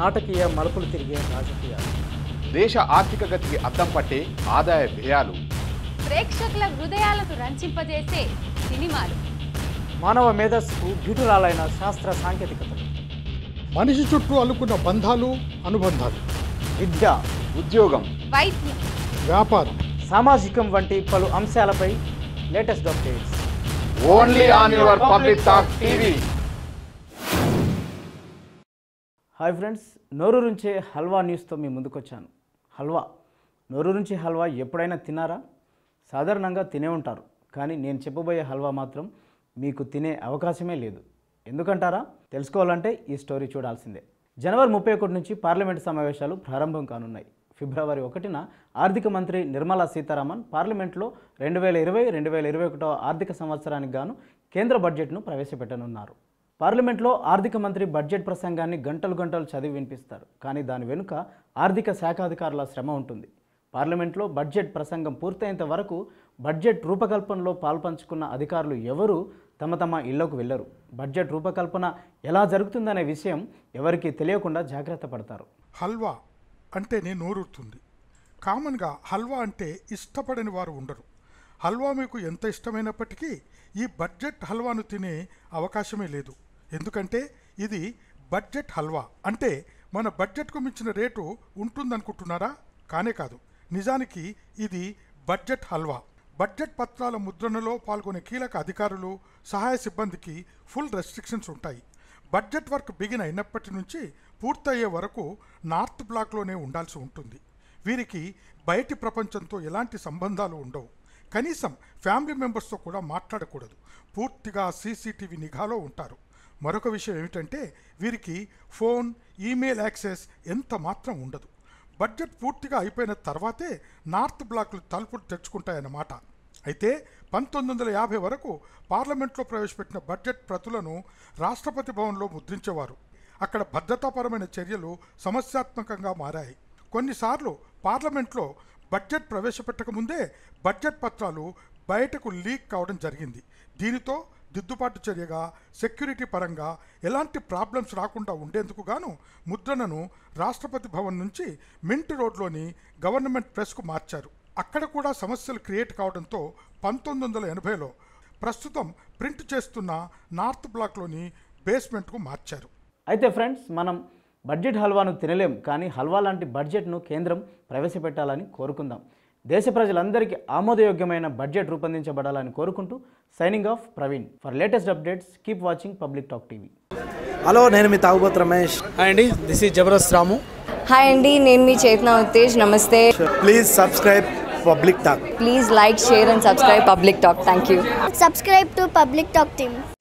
ನಾಟಕೀಯ ಮಳಕುಲು ತಿರುಗಿಯ ರಾಜಕೀಯ ದೇಶ ఆర్థికగతికి అద్దం పట్టే ఆదాయ వ్యయాలు ప్రేక్షకుల హృదయాలను రంజింపజేసే సినిమాలు మానవ మేధస్సుకు గిటురాలైన శాస్త్ర సాంకేతికతలు మనిషి చుట్టూ అల్లుకున్న బంధాలు అనుబంధాలు విద్య ఉద్యోగం వైద్యం వ్యాపారం సామాజికం వంటి పలు అంశాలపై latest updates only on your public talk TV. Hi friends, నోరు నుంచే హల్వా న్యూస్తో మీ ముందుకొచ్చాను. హల్వా, నోరు నుంచి హల్వా ఎప్పుడైనా తినారా? సాధారణంగా తినే ఉంటారు, కానీ నేను చెప్పబోయే హల్వా మాత్రం మీకు తినే అవకాశమే లేదు. ఎందుకంటారా? తెలుసుకోవాలంటే ఈ స్టోరీ చూడాల్సిందే. జనవరి 31 నుంచి పార్లమెంటు సమావేశాలు ప్రారంభం కానున్నాయి. ఫిబ్రవరి 1న ఆర్థిక మంత్రి నిర్మలా సీతారామన్ పార్లమెంట్లో 2020-2021 ఆర్థిక సంవత్సరానికి గాను కేంద్ర బడ్జెట్ను ప్రవేశపెట్టనున్నారు. పార్లమెంట్లో ఆర్థిక మంత్రి బడ్జెట్ ప్రసంగాన్ని గంటలు గంటలు చదివి వినిపిస్తారు, కానీ దాని వెనుక ఆర్థిక శాఖాధికారుల శ్రమ ఉంటుంది. పార్లమెంట్లో బడ్జెట్ ప్రసంగం పూర్తయ్యేంత వరకు బడ్జెట్ రూపకల్పనలో పాల్పంచుకున్న అధికారులు ఎవరూ తమ ఇళ్లకు వెళ్ళరు. బడ్జెట్ రూపకల్పన ఎలా జరుగుతుందనే విషయం ఎవరికీ తెలియకుండా జాగ్రత్త పడతారు. హల్వా అంటేనే నోరుతుంది. కామన్గా హల్వా అంటే ఇష్టపడని వారు ఉండరు. హల్వా మీకు ఎంత ఇష్టమైనప్పటికీ ఈ బడ్జెట్ హల్వాను తినే అవకాశమే లేదు. ఎందుకంటే ఇది బడ్జెట్ హల్వా అంటే మన బడ్జెట్కు మించిన రేటు ఉంటుందనుకుంటున్నారా? కానే కాదు. నిజానికి ఇది బడ్జెట్ హల్వా. బడ్జెట్ పత్రాల ముద్రణలో పాల్గొనే కీలక అధికారులు, సహాయ సిబ్బందికి ఫుల్ రెస్ట్రిక్షన్స్ ఉంటాయి. బడ్జెట్ వర్క్ బిగిన్ అయినప్పటి నుంచి పూర్తయ్యే వరకు నార్త్ బ్లాక్లోనే ఉండాల్సి ఉంటుంది. వీరికి బయటి ప్రపంచంతో ఎలాంటి సంబంధాలు ఉండవు. కనీసం ఫ్యామిలీ మెంబర్స్తో కూడా మాట్లాడకూడదు. పూర్తిగా CCTV నిఘాలో ఉంటారు. మరొక విషయం ఏమిటంటే వీరికి ఫోన్, ఈమెయిల్ యాక్సెస్ ఎంత మాత్రం ఉండదు. బడ్జెట్ పూర్తిగా అయిపోయిన తర్వాతే నార్త్ బ్లాక్లు తలుపులు తెచ్చుకుంటాయన్నమాట. అయితే 1950 వరకు పార్లమెంట్లో ప్రవేశపెట్టిన బడ్జెట్ ప్రతులను రాష్ట్రపతి భవన్లో ముద్రించేవారు. అక్కడ భద్రతాపరమైన చర్యలు సమస్యాత్మకంగా మారాయి. కొన్నిసార్లు పార్లమెంట్లో బడ్జెట్ ప్రవేశపెట్టకముందే బడ్జెట్ పత్రాలు బయటకు లీక్ కావడం జరిగింది. దీనితో దిద్దుబాటు చర్యగా సెక్యూరిటీ పరంగా ఎలాంటి ప్రాబ్లమ్స్ రాకుండా ఉండేందుకు గాను ముద్రణను రాష్ట్రపతి భవన్ నుంచి మింట్ రోడ్లోని గవర్నమెంట్ ప్రెస్కు మార్చారు. అక్కడ కూడా సమస్యలు క్రియేట్ కావడంతో 1980లో ప్రస్తుతం ప్రింట్ చేస్తున్న నార్త్ బ్లాక్లోని బేస్మెంట్కు మార్చారు. అయితే ఫ్రెండ్స్, మనం బడ్జెట్ హల్వాను తినలేం, కానీ హల్వా లాంటి బడ్జెట్ను కేంద్రం ప్రవేశపెట్టాలని కోరుకుందాం. దేశ ప్రజలందరికీ ఆమోదయోగ్యమైన బడ్జెట్ రూపొందించబడాలని కోరుకుంటూ signing off Praveen. For latest updates keep watching public talk TV. Hello, నేను మీ తాగుబోతు రమేష్. హాయ్ అండి, this is Jabardasth Ramu. Hi అండి, నేను మీ చేతనా ఉత్తేజ్. నమస్తే. Please subscribe public talk. Please like, share and subscribe public talk. Thank you. Subscribe to public talk TV.